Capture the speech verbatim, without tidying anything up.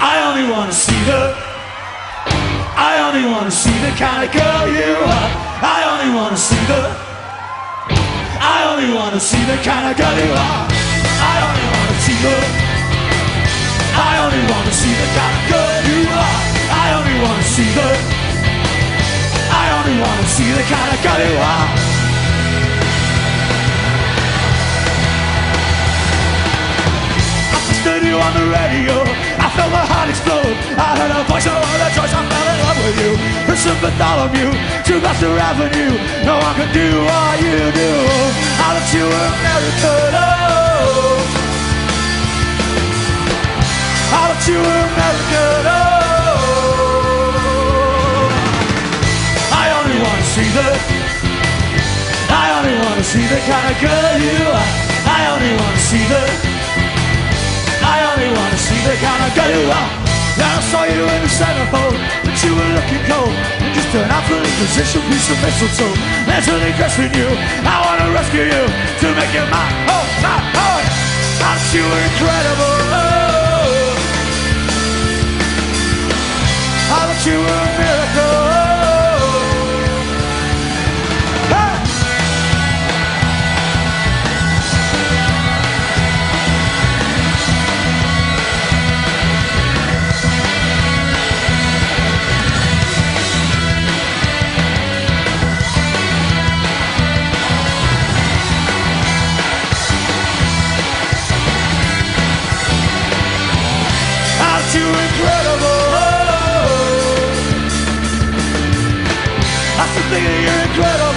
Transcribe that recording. I only wanna see the, I only wanna see the kind of girl you are. I only wanna see the, I only wanna see the kind of girl you are. I only wanna see the, I only wanna see the kind of girl you are. I only wanna see the, I only wanna see the kind of girl you are. I heard you on the radio, I felt my heart explode. I heard a voice, I heard a choice, I fell in love with you. Listen for all of you, to Master Avenue. No one could do what you do. I left you a miracle, oh. I left you a miracle, oh. I only wanna see the, I only wanna see the kind of girl you are. I only wanna see the, I only wanna see the kind of girl you are. Then I saw you in the centerfold, but you were looking cold. And just an awfully position, piece of mistletoe. Mentally dressing you, I wanna rescue you, to make you my own, my own. Aren't you incredible? Oh, aren't you a miracle? Oh. Hey. Aren't you incredible? Oh, I still think that you're incredible.